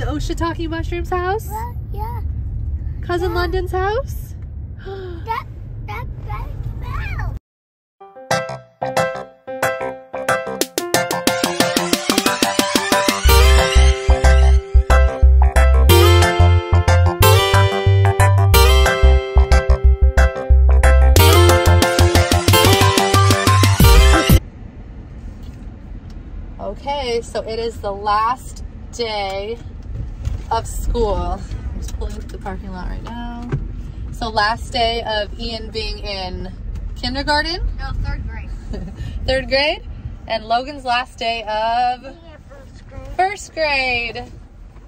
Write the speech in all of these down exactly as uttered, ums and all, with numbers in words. The O H shiitake mushrooms house? Well, yeah. Cousin yeah. London's house? that, that, that smell. Okay, so it is the last day of school. I'm just pulling up the parking lot right now. So last day of Ian being in kindergarten? No, third grade. Third grade? And Logan's last day of? Yeah, first grade. First grade.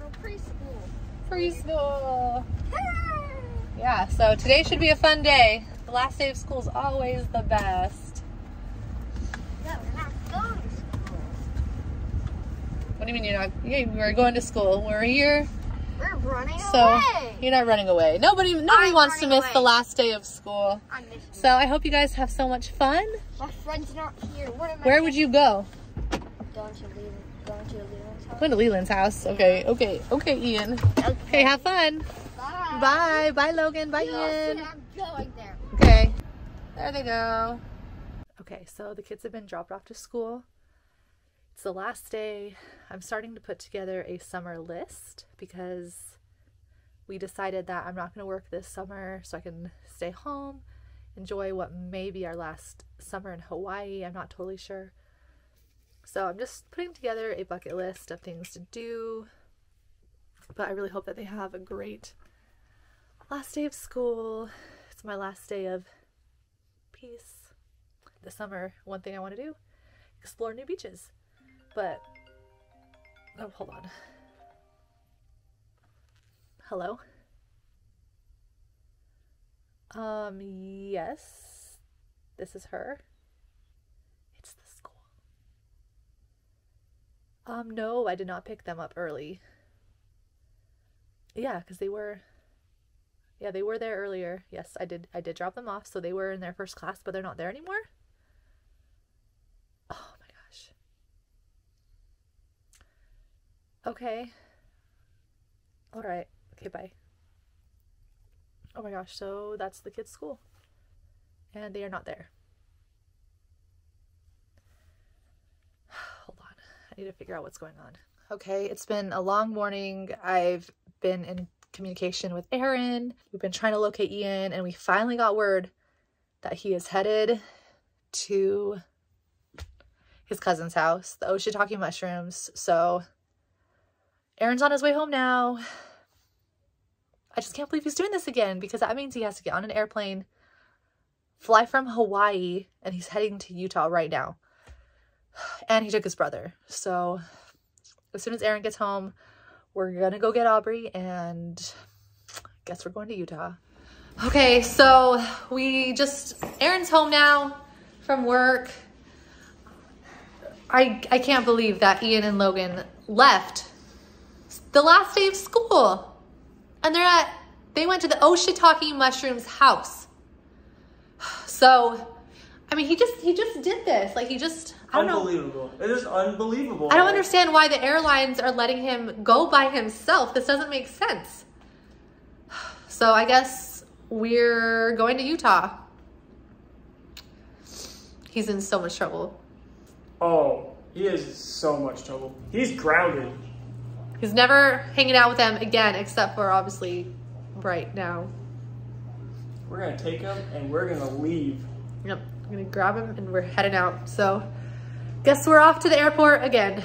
No, preschool. Preschool. Hey! Yeah, so today should be a fun day. The last day of school is always the best. No, we're not going to school. What do you mean you're not? Yeah, we're going to school. We're here. We're running so, away. You're not running away. Nobody nobody I'm wants to miss away. The last day of school. I'm missing so I hope you guys have so much fun. My friend's not here. Where, Where would you go? Going to, Leland, going to Leland's house. Going to Leland's house. Okay, okay, okay, Ian. Okay, okay have fun. Bye. Bye, bye Logan, bye no, Ian. I'm going there. Okay, there they go. Okay, so the kids have been dropped off to school. It's the last day. I'm starting to put together a summer list because we decided that I'm not going to work this summer so I can stay home, enjoy what may be our last summer in Hawaii. I'm not totally sure. So I'm just putting together a bucket list of things to do, but I really hope that they have a great last day of school. It's my last day of peace. This summer, one thing I want to do, explore new beaches. But, oh, hold on. Hello? Um, yes, this is her. It's the school. Um, no, I did not pick them up early. Yeah, because they were, yeah, they were there earlier. Yes, I did, I did drop them off, so they were in their first class, but they're not there anymore? Oh, okay. All right. Okay, bye. Oh my gosh, so that's the kids' school. And they are not there. Hold on. I need to figure out what's going on. Okay, it's been a long morning. I've been in communication with Aaron. We've been trying to locate Ian, and we finally got word that he is headed to his cousin's house, the O H shiitake mushrooms. So Aaron's on his way home now. I just can't believe he's doing this again because that means he has to get on an airplane, fly from Hawaii, and he's heading to Utah right now. And he took his brother. So as soon as Aaron gets home, we're gonna go get Aubrey and I guess we're going to Utah. Okay, so we just, Aaron's home now from work. I, I can't believe that Ian and Logan left the last day of school. And they're at, they went to the O H shiitake mushrooms house. So, I mean, he just, he just did this. Like he just, I don't know. Unbelievable. It is unbelievable. I don't understand why the airlines are letting him go by himself. This doesn't make sense. So I guess we're going to Utah. He's in so much trouble. Oh, he is in so much trouble. He's grounded. He's never hanging out with them again, except for obviously right now. We're gonna take him and we're gonna leave. Yep, I'm gonna grab him and we're heading out. So, guess we're off to the airport again.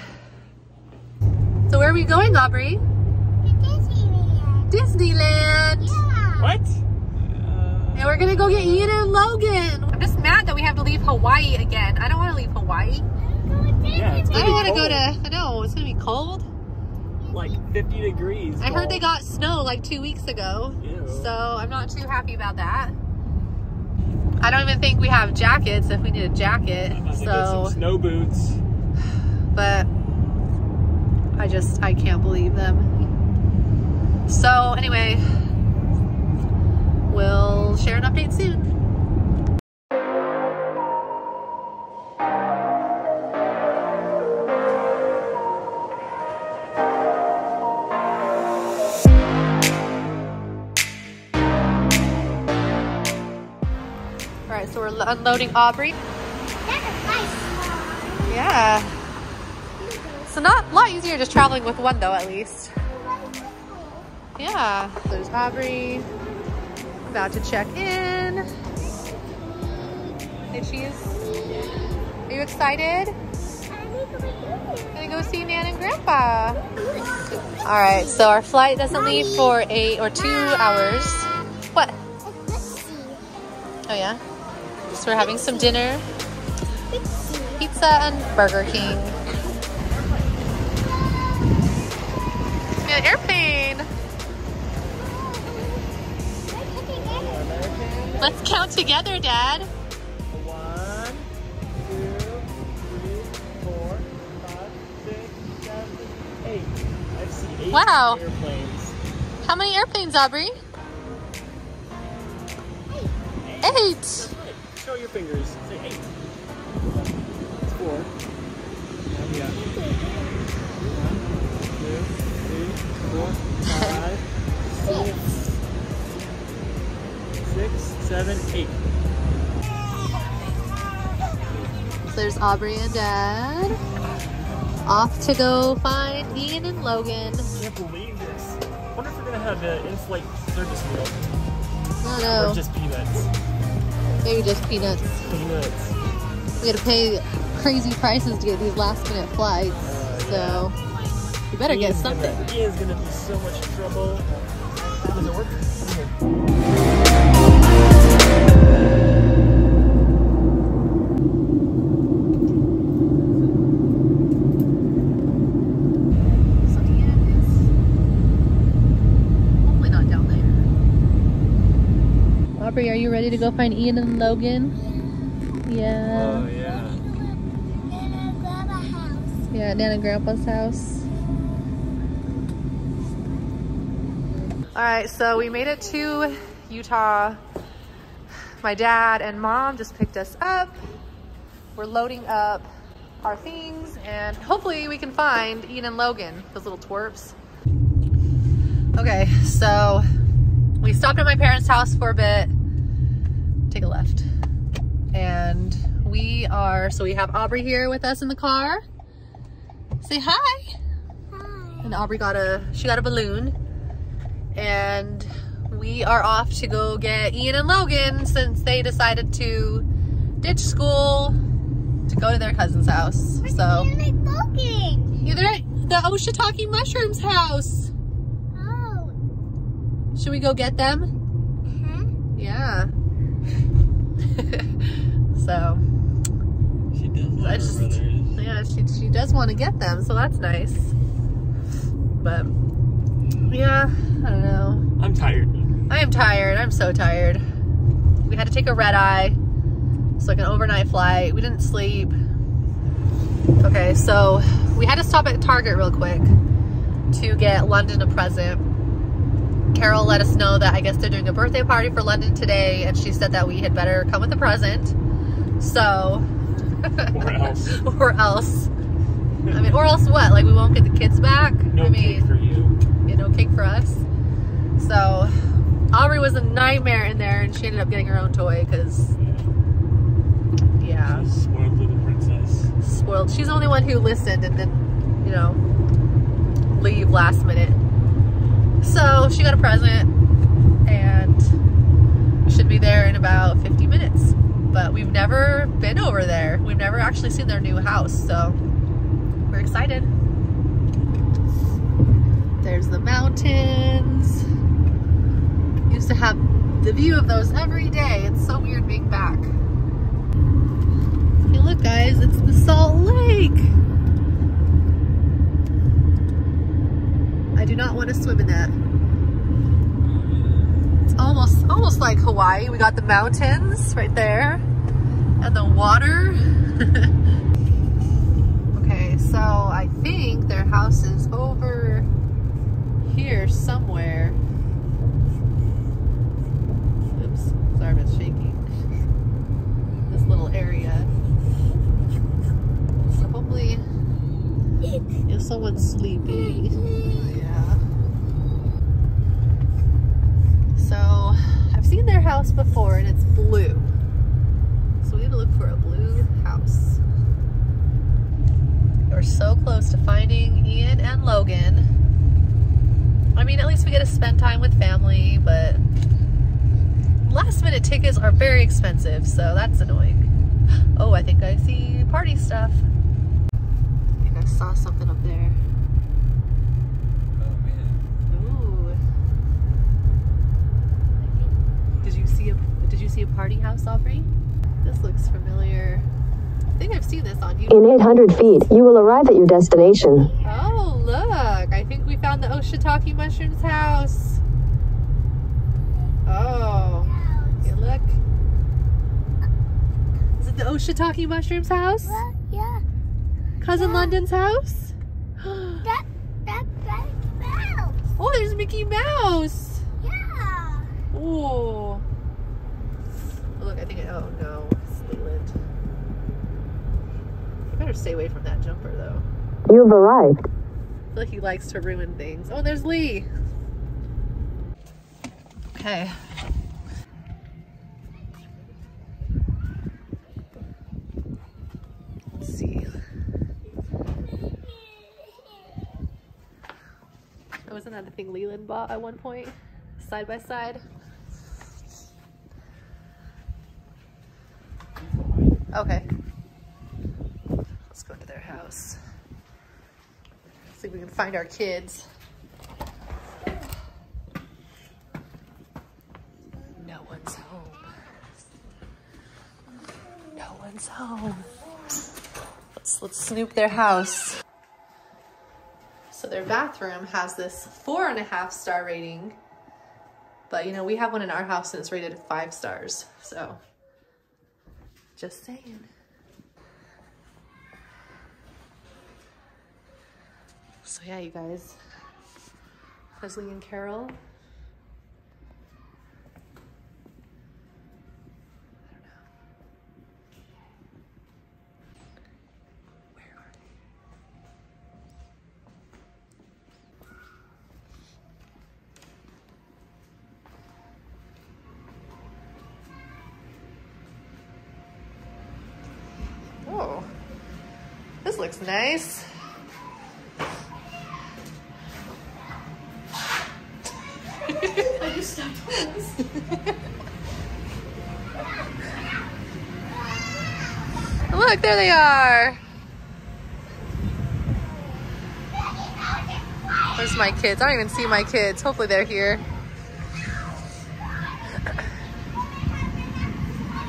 So where are we going, Aubrey? To Disneyland. Disneyland. Yeah. What? And we're gonna go get Ian and Logan. I'm just mad that we have to leave Hawaii again. I don't want to leave Hawaii. Yeah, it's I don't want to go to. I know it's gonna be cold. Like fifty degrees. I heard they got snow like two weeks ago. Ew. So I'm not too happy about that. I don't even think we have jackets if we need a jacket. I'm about so to get some snow boots. But I just I can't believe them. So anyway, we'll share an update soon. Bye. So we're unloading Aubrey. That's a nice one. Yeah. So not a lot easier just traveling with one though, at least. Yeah. There's Aubrey. About to check in. Say cheese. Are you excited? Gonna go see Nan and Grandpa. All right, so our flight doesn't Mommy. leave for eight or two Hi. hours. What? Oh yeah. So we're having some dinner, pizza and Burger King. An airplane. Let's count together, Dad. Wow. Airplanes. How many airplanes, Aubrey? Eight. Eight. Eight. Right. Show your fingers. Say eight. That's four. Yeah. One, two, three, four, five, six. Six, seven, eight. So there's Aubrey and Dad. Off to go find Ian and Logan. I can't believe this. I wonder if we're gonna have an in-flight service meal. I don't know. Or just peanuts. Maybe just peanuts. Peanuts. We gotta pay crazy prices to get these last-minute flights, uh, yeah. so you better Ian's get something. Gonna, Ian's gonna be so much trouble. Does it work? Come here. Are you ready to go find Ian and Logan? Yeah. Yeah. Oh, yeah. Nana and Grandpa's house. Yeah, Nana and Grandpa's house. Alright, so we made it to Utah. My dad and Mom just picked us up. We're loading up our things and hopefully we can find Ian and Logan, those little twerps. Okay, so we stopped at my parents' house for a bit. Take a left. And we are, so we have Aubrey here with us in the car. Say hi. Hi. And Aubrey got a, she got a balloon. And we are off to go get Ian and Logan since they decided to ditch school to go to their cousin's house. Where's so. Ian and Logan? Yeah, they're at the O H SHIITAKE Mushrooms house. Oh. Should we go get them? Uh-huh. Yeah. So she does love I just, yeah she, she does want to get them, so that's nice. But yeah, I don't know, I'm tired. I am tired. I'm so tired. We had to take a red eye. It's like an overnight flight. We didn't sleep. Okay, so we had to stop at Target real quick to get London a present. Carol let us know that I guess they're doing a birthday party for London today, and she said that we had better come with a present. So, or else, or else. I mean, or else what? Like we won't get the kids back. No I mean, cake for you. Yeah, no cake for us. So, Aubrey was a nightmare in there, and she ended up getting her own toy because, yeah, yeah. She's a spoiled little princess. Spoiled. She's the only one who listened and didn't, you know, leave last minute. So she got a present and should be there in about fifty minutes. But we've never been over there. We've never actually seen their new house, so we're excited. There's the mountains. Used to have the view of those every day. It's so weird being back. Hey, look guys, it's the Salt Lake. I do not want to swim in that. It's almost almost like Hawaii. We got the mountains right there and the water. Okay, so I think their house is over here somewhere. Oops, sorry, it's shaking. This little area. So hopefully if someone's sleepy. So I've seen their house before and it's blue. we gotta look for a blue house. We're so close to finding Ian and Logan. I mean, at least we get to spend time with family, but last minute tickets are very expensive, so that's annoying. Oh, I think I see party stuff. I think I saw something up there. Did you see a party house, Aubrey? This looks familiar. I think I've seen this on YouTube. In eight hundred feet, you will arrive at your destination. Oh, look. I think we found the O H shiitake mushrooms house. Oh. Yeah, look. Is it the O H shiitake mushrooms house? Well, yeah. Cousin yeah. London's house? that, that, that's Mickey Mouse. Oh, there's Mickey Mouse. Yeah. Oh. Look, I think, I, oh no, it's Leland. You better stay away from that jumper, though. You've arrived. I feel like he likes to ruin things. Oh, there's Lee. Okay. Let's see. Oh, wasn't that the thing Leland bought at one point? Side by side. Okay, let's go into their house. Let's see if we can find our kids. No one's home. No one's home. Let's, let's snoop their house. So their bathroom has this four and a half star rating, but you know, we have one in our house and it's rated five stars, so. Just saying. So yeah, you guys, Leslie and Carol. I don't know. Where are they? This looks nice. I just stepped on this. Look, there they are. Where's my kids? I don't even see my kids. Hopefully they're here.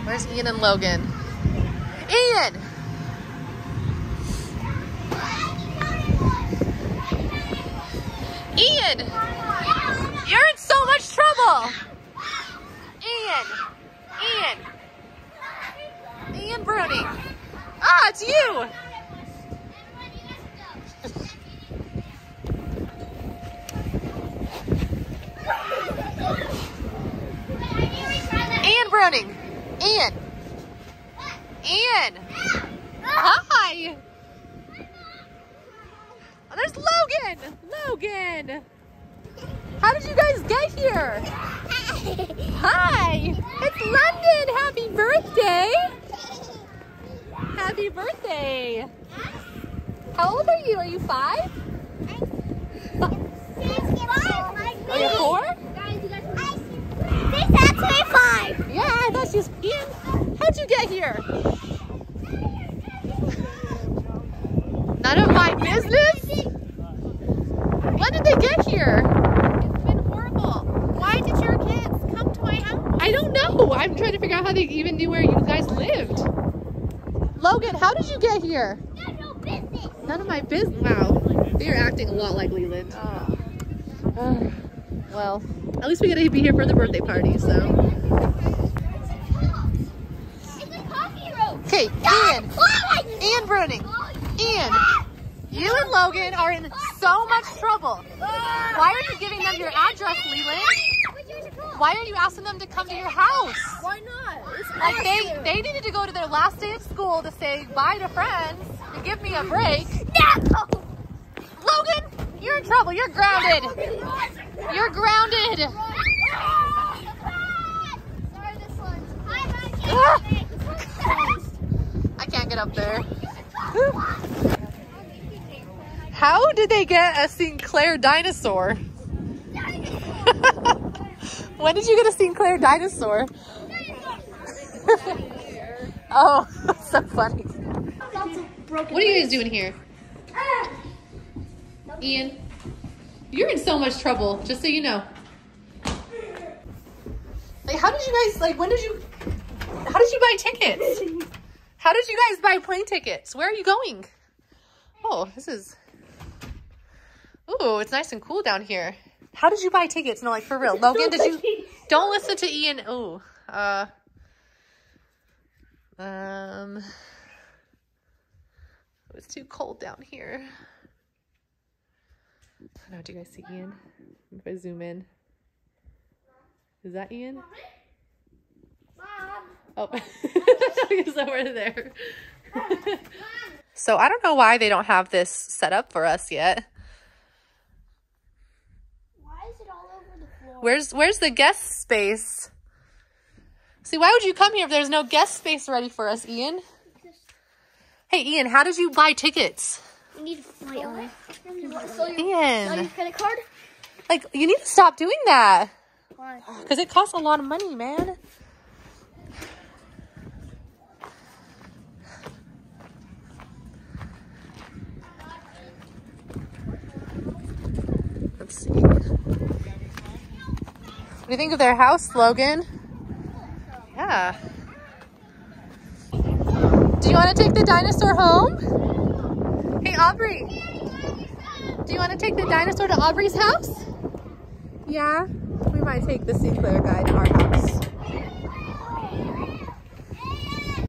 Where's Ian and Logan? Ian! Ian, you're in so much trouble. Ian, Ian, Ian Bruening. Ah, it's you. Ian Bruening, Ian, Ian. Hi. Oh, there's Logan! Logan! How did you guys get here? Hi! It's London! Happy birthday! Happy birthday! How old are you? Are you five? I'm six. Are you four? She's actually five. Yeah, I thought she was... Ian, how'd you get here? None of my business? When did they get here? It's been horrible. Why did your kids come to my house? I don't know. I'm trying to figure out how they even knew where you guys lived. Logan, how did you get here? None of your business. None of my business. Wow. They are acting a lot like Leland. Oh. Uh, well, at least we got to be here for the birthday party, so. It's a coffee room. Okay, Ian. Ian Bruening. Ian. You and Logan are in so much trouble. Why are you giving them your address, Leland? Why are you asking them to come to your house? Why not? Like they, they needed to go to their last day of school to say bye to friends and give me a break. No! Logan, you're in trouble. You're grounded. You're grounded. Sorry, this one. right up there. How did they get a Sinclair dinosaur? When did you get a Sinclair dinosaur? Oh, that's so funny. What are you guys doing here? Ian, you're in so much trouble, just so you know. Like, how did you guys, like, when did you, how did you buy tickets? How did you guys buy plane tickets? Where are you going? Oh, this is, ooh, it's nice and cool down here. How did you buy tickets? No, like, for real. Logan, did you, don't listen to Ian. Ooh, uh, um, it's too cold down here. I don't know, do you guys see Ian? If I zoom in. Is that Ian? Mommy? Mom. Oh, he's over there. Mom. Mom. So I don't know why they don't have this set up for us yet. Why is it all over the floor? Where's, where's the guest space? See, why would you come here if there's no guest space ready for us, Ian? Hey, Ian, how did you buy tickets? You need to fly on it. Ian. Sell your credit card? Like, you need to stop doing that. Why? Because it costs a lot of money, man. Let's see. What do you think of their house, Logan? Yeah. Do you want to take the dinosaur home? Hey, Aubrey. Do you want to take the dinosaur to Aubrey's house? Yeah, we might take the Sinclair guy to our house.